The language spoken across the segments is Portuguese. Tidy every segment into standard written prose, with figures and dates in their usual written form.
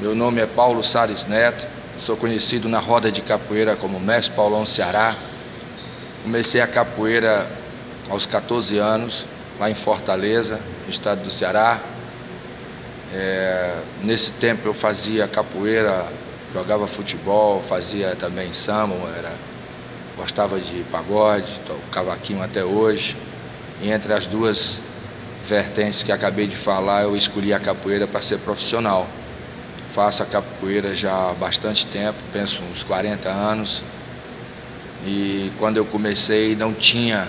Meu nome é Paulo Sales Neto, sou conhecido na roda de capoeira como Mestre Paulão Ceará. Comecei a capoeira aos 14 anos, lá em Fortaleza, no estado do Ceará. Nesse tempo eu fazia capoeira, jogava futebol, fazia também samba, gostava de pagode, cavaquinho até hoje. E entre as duas vertentes que acabei de falar, eu escolhi a capoeira para ser profissional. Faço a capoeira já há bastante tempo, penso uns 40 anos. E quando eu comecei não tinha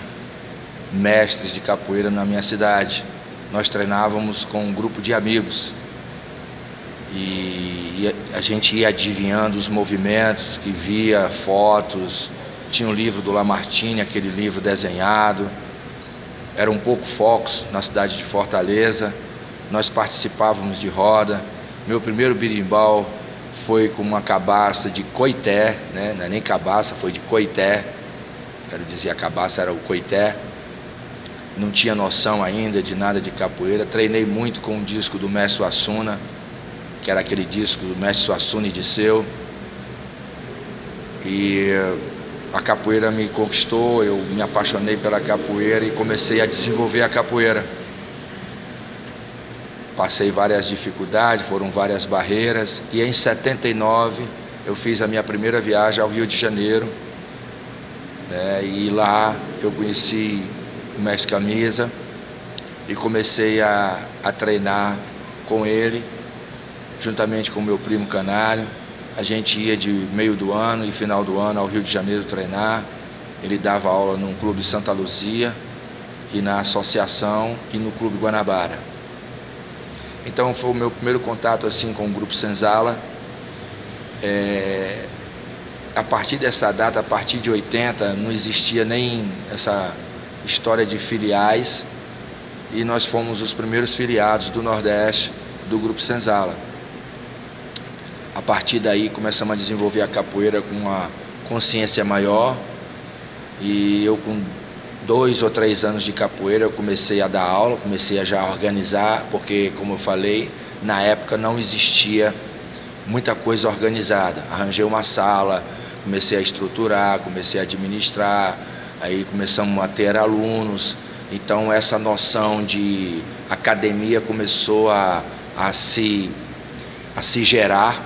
mestres de capoeira na minha cidade. Nós treinávamos com um grupo de amigos. E a gente ia adivinhando os movimentos, que via fotos. Tinha um livro do Lamartine, aquele livro desenhado. Era um pouco foco na cidade de Fortaleza. Nós participávamos de roda. Meu primeiro birimbau foi com uma cabaça de coité, né? Não é nem cabaça, foi de coité. Quero dizer, a cabaça era o coité. Não tinha noção ainda de nada de capoeira. Treinei muito com um disco do Mestre Suassuna, que era aquele disco do Mestre Suassuna e Disseu. E a capoeira me conquistou, eu me apaixonei pela capoeira e comecei a desenvolver a capoeira. Passei várias dificuldades, foram várias barreiras. E em 79 eu fiz a minha primeira viagem ao Rio de Janeiro. Né? E lá eu conheci o Mestre Camisa e comecei a treinar com ele, juntamente com o meu primo Canário. A gente ia de meio do ano e final do ano ao Rio de Janeiro treinar. Ele dava aula no Clube Santa Luzia e na Associação e no Clube Guanabara. Então foi o meu primeiro contato assim com o Grupo Senzala. A partir dessa data, a partir de 80, não existia nem essa história de filiais. E nós fomos os primeiros filiados do Nordeste do Grupo Senzala. A partir daí começamos a desenvolver a capoeira com uma consciência maior. E eu com 2 ou 3 anos de capoeira eu comecei a dar aula, comecei a já organizar, porque, como eu falei, na época não existia muita coisa organizada. Arranjei uma sala, comecei a estruturar, comecei a administrar, aí começamos a ter alunos. Então essa noção de academia começou a se gerar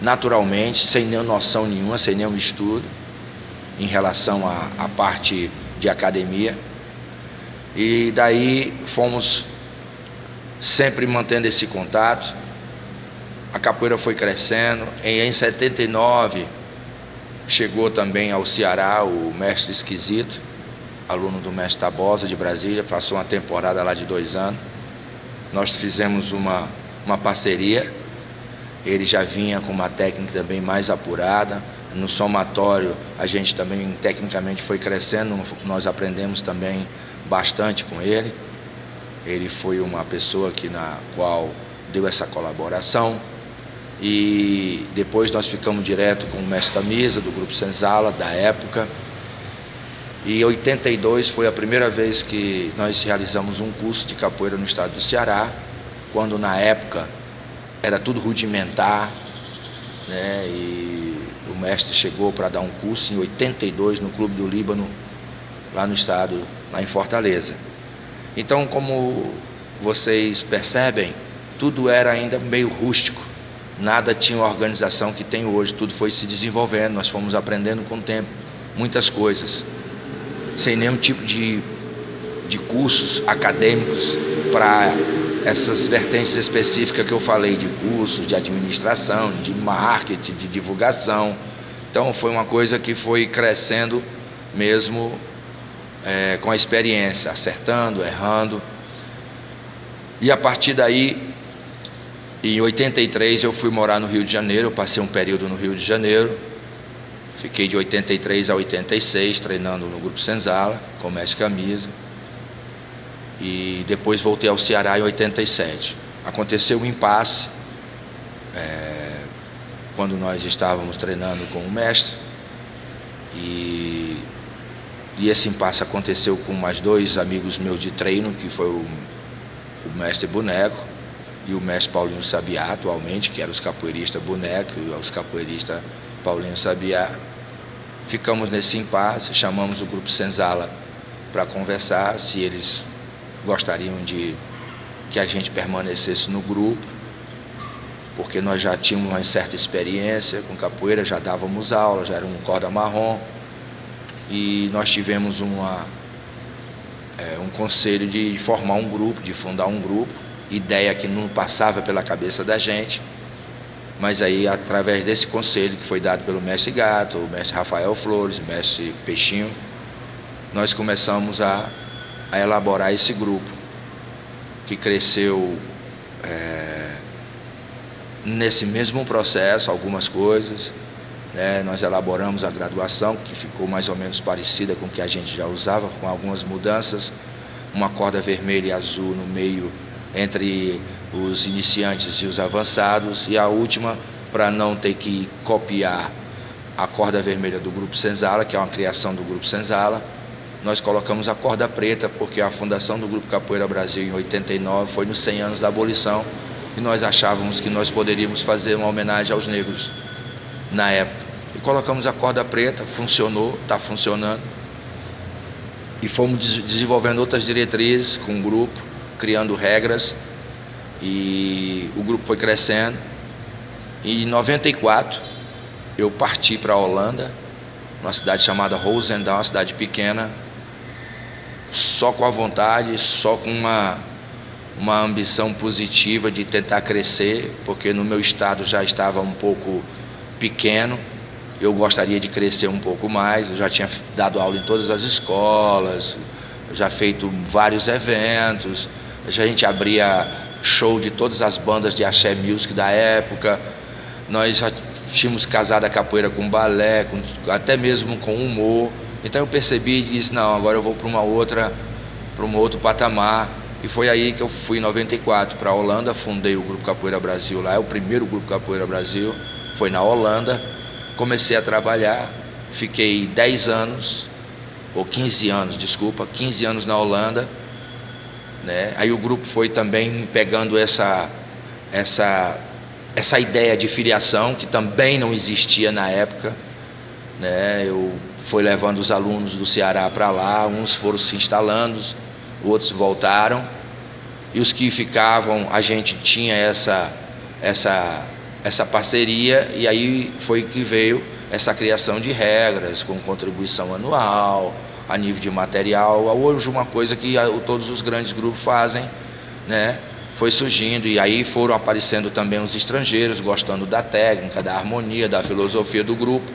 naturalmente, sem nenhuma noção nenhuma, sem nenhum estudo em relação à parte de academia. E daí fomos sempre mantendo esse contato. A capoeira foi crescendo. Em 79 chegou também ao Ceará o Mestre Esquisito, aluno do Mestre Tabosa de Brasília, passou uma temporada lá de 2 anos. Nós fizemos uma parceria. Ele já vinha com uma técnica também mais apurada. No somatório, a gente também tecnicamente foi crescendo, nós aprendemos também bastante com ele. Ele foi uma pessoa na qual deu essa colaboração. E depois nós ficamos direto com o Mestre Camisa, do Grupo Senzala, da época. E em 82 foi a primeira vez que nós realizamos um curso de capoeira no estado do Ceará, quando na época era tudo rudimentar, né? O mestre chegou para dar um curso em 82 no Clube do Líbano, lá no estado, lá em Fortaleza. Então, como vocês percebem, tudo era ainda meio rústico. Nada tinha a organização que tem hoje, tudo foi se desenvolvendo, nós fomos aprendendo com o tempo muitas coisas, sem nenhum tipo de cursos acadêmicos para essas vertentes específicas que eu falei, de cursos, de administração, de marketing, de divulgação. Então foi uma coisa que foi crescendo mesmo com a experiência, acertando, errando. E a partir daí, em 83 eu fui morar no Rio de Janeiro, eu passei um período no Rio de Janeiro, fiquei de 83 a 86 treinando no Grupo Senzala, com o Mestre Camisa. E depois voltei ao Ceará em 87. Aconteceu um impasse quando nós estávamos treinando com o mestre. E esse impasse aconteceu com mais 2 amigos meus de treino, que foi o Mestre Boneco e o mestre Paulinho Sabiá, atualmente, que era os capoeiristas Boneco e os capoeiristas Paulinho Sabiá. Ficamos nesse impasse, chamamos o Grupo Senzala para conversar se eles gostariam de que a gente permanecesse no grupo, porque nós já tínhamos uma certa experiência com capoeira, já dávamos aula, já era um corda marrom, e nós tivemos um conselho de formar um grupo, de fundar um grupo, ideia que não passava pela cabeça da gente, mas aí através desse conselho que foi dado pelo mestre Gato, o mestre Rafael Flores, o mestre Peixinho, nós começamos a elaborar esse grupo, que cresceu nesse mesmo processo, algumas coisas, né? Nós elaboramos a graduação, que ficou mais ou menos parecida com o que a gente já usava, com algumas mudanças, uma corda vermelha e azul no meio, entre os iniciantes e os avançados, e a última, para não ter que copiar a corda vermelha do Grupo Senzala, que é uma criação do Grupo Senzala, nós colocamos a corda preta, porque a fundação do Grupo Capoeira Brasil em 89 foi nos 100 anos da abolição, e nós achávamos que nós poderíamos fazer uma homenagem aos negros na época. E colocamos a corda preta, funcionou, está funcionando, e fomos desenvolvendo outras diretrizes com o grupo, criando regras, e o grupo foi crescendo. E em 94 eu parti para a Holanda, uma cidade chamada Roosendaal, uma cidade pequena, só com a vontade, só com uma ambição positiva de tentar crescer, porque no meu estado já estava um pouco pequeno, eu gostaria de crescer um pouco mais, eu já tinha dado aula em todas as escolas, já feito vários eventos, a gente abria show de todas as bandas de axé music da época, nós já tínhamos casado a capoeira com balé, até mesmo com humor. Então eu percebi e disse, não, agora eu vou para um outro patamar. E foi aí que eu fui em 94 para a Holanda, fundei o Grupo Capoeira Brasil lá, o primeiro Grupo Capoeira Brasil, foi na Holanda, comecei a trabalhar, fiquei 10 anos, ou 15 anos, desculpa, 15 anos na Holanda, né? Aí o grupo foi também pegando essa ideia de filiação, que também não existia na época, né? Eu fui levando os alunos do Ceará para lá, uns foram se instalando, outros voltaram, e os que ficavam, a gente tinha essa parceria, e aí foi que veio essa criação de regras, com contribuição anual, a nível de material. Hoje uma coisa que todos os grandes grupos fazem, né? Foi surgindo, e aí foram aparecendo também os estrangeiros, gostando da técnica, da harmonia, da filosofia do grupo,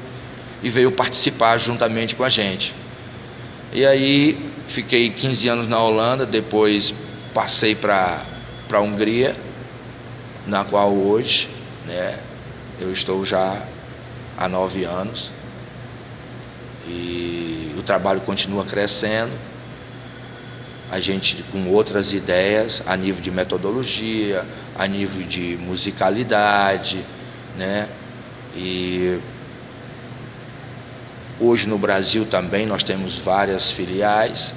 e veio participar juntamente com a gente. E aí fiquei 15 anos na Holanda, depois passei para a Hungria, na qual hoje, né, eu estou já há 9 anos, e o trabalho continua crescendo, a gente com outras ideias a nível de metodologia, a nível de musicalidade, né? E hoje no Brasil também nós temos várias filiais,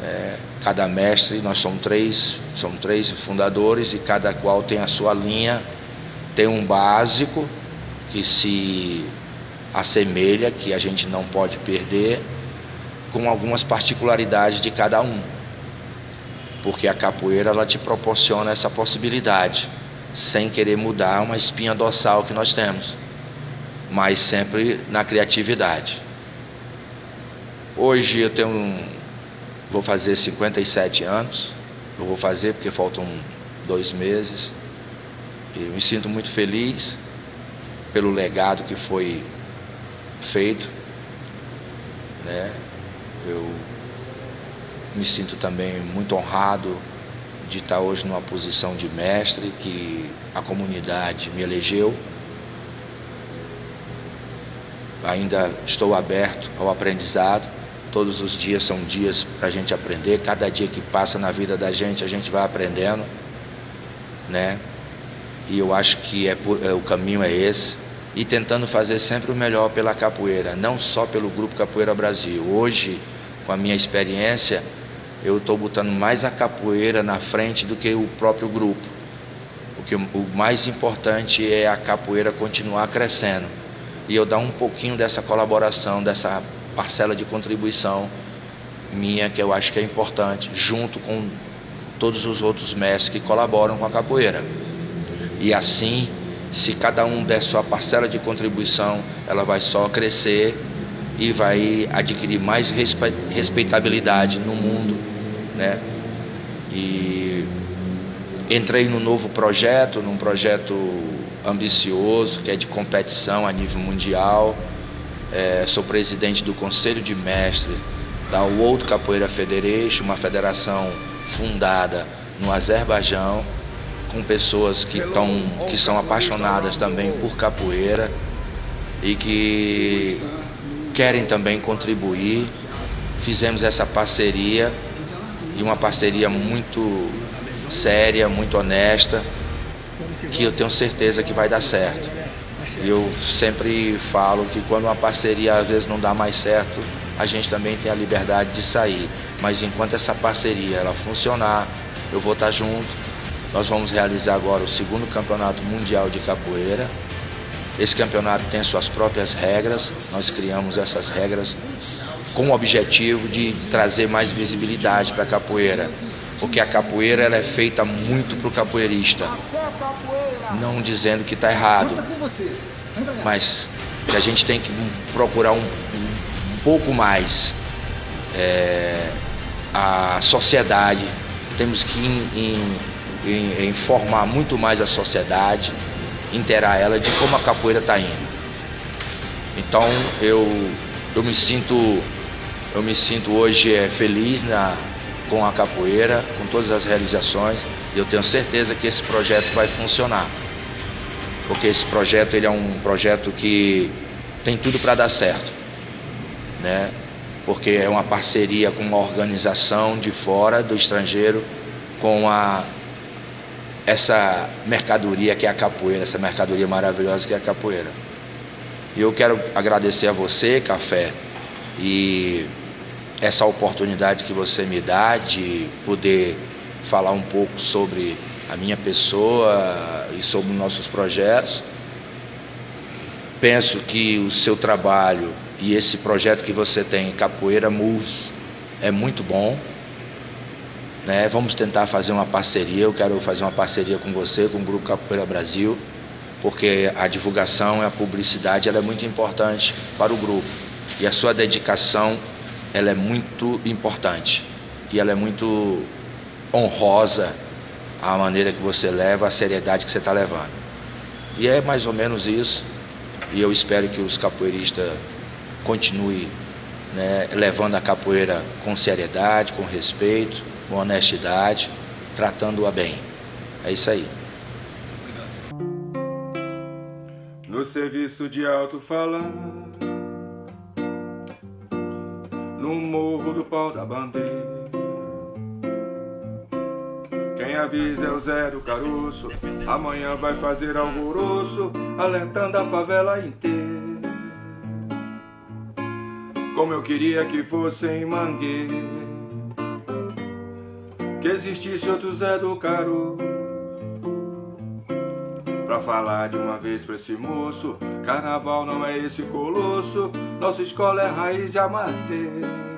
né? Cada mestre, nós são três fundadores, e cada qual tem a sua linha, tem um básico que se assemelha, que a gente não pode perder, com algumas particularidades de cada um, porque a capoeira ela te proporciona essa possibilidade, sem querer mudar uma espinha dorsal que nós temos, mas sempre na criatividade. Hoje eu tenho vou fazer 57 anos, eu vou fazer porque faltam 2 meses, e me sinto muito feliz pelo legado que foi feito, né? Eu me sinto também muito honrado de estar hoje numa posição de mestre que a comunidade me elegeu. Ainda estou aberto ao aprendizado, todos os dias são dias para a gente aprender, cada dia que passa na vida da gente, a gente vai aprendendo, né? E eu acho que o caminho é esse, e tentando fazer sempre o melhor pela capoeira, não só pelo Grupo Capoeira Brasil. Hoje, com a minha experiência, eu estou botando mais a capoeira na frente do que o próprio grupo. O mais importante é a capoeira continuar crescendo. E eu dar um pouquinho dessa colaboração, dessa parcela de contribuição minha, que eu acho que é importante, junto com todos os outros mestres que colaboram com a capoeira. E assim, se cada um der sua parcela de contribuição, ela vai só crescer e vai adquirir mais respeitabilidade no mundo, né? E entrei num novo projeto, num projeto ambicioso, que é de competição a nível mundial. Sou presidente do Conselho de Mestres da World Capoeira Federation, uma federação fundada no Azerbaijão, com pessoas que são apaixonadas também por capoeira e que querem também contribuir. Fizemos essa parceria, e uma parceria muito séria, muito honesta, que eu tenho certeza que vai dar certo. Eu sempre falo que quando uma parceria às vezes não dá mais certo, a gente também tem a liberdade de sair. Mas enquanto essa parceria ela funcionar, eu vou estar junto. Nós vamos realizar agora o 2º Campeonato Mundial de Capoeira. Esse campeonato tem suas próprias regras. Nós criamos essas regras com o objetivo de trazer mais visibilidade para a capoeira. Porque a capoeira ela é feita muito para o capoeirista. Não dizendo que está errado, mas que a gente tem que procurar um pouco mais a sociedade. Temos que informar muito mais a sociedade, inteirar ela de como a capoeira está indo. Então eu me sinto hoje feliz com a capoeira, com todas as realizações, e eu tenho certeza que esse projeto vai funcionar, porque esse projeto ele é um projeto que tem tudo para dar certo, né? Porque é uma parceria com uma organização de fora, do estrangeiro, com essa mercadoria que é a capoeira, essa mercadoria maravilhosa que é a capoeira. E eu quero agradecer a você, Café, e essa oportunidade que você me dá de poder falar um pouco sobre a minha pessoa e sobre nossos projetos. Penso que o seu trabalho e esse projeto que você tem, Capoeira Moves, é muito bom. Né, vamos tentar fazer uma parceria. Eu quero fazer uma parceria com você, com o Grupo Capoeira Brasil, porque a divulgação e a publicidade ela é muito importante para o grupo, e a sua dedicação ela é muito importante, e ela é muito honrosa a maneira que você leva, a seriedade que você está levando. E é mais ou menos isso, e eu espero que os capoeiristas continuem, né, levando a capoeira com seriedade, com respeito, com honestidade, tratando-a bem. É isso aí. No serviço de alto-falante, no morro do pau da bandeira, quem avisa é o Zé do Caroço. Amanhã vai fazer alvoroço, alertando a favela inteira. Como eu queria que fosse em Mangueira, que existisse outro Zé do Caroço, pra falar de uma vez pra esse moço: carnaval não é esse colosso, nossa escola é raiz e a madeira.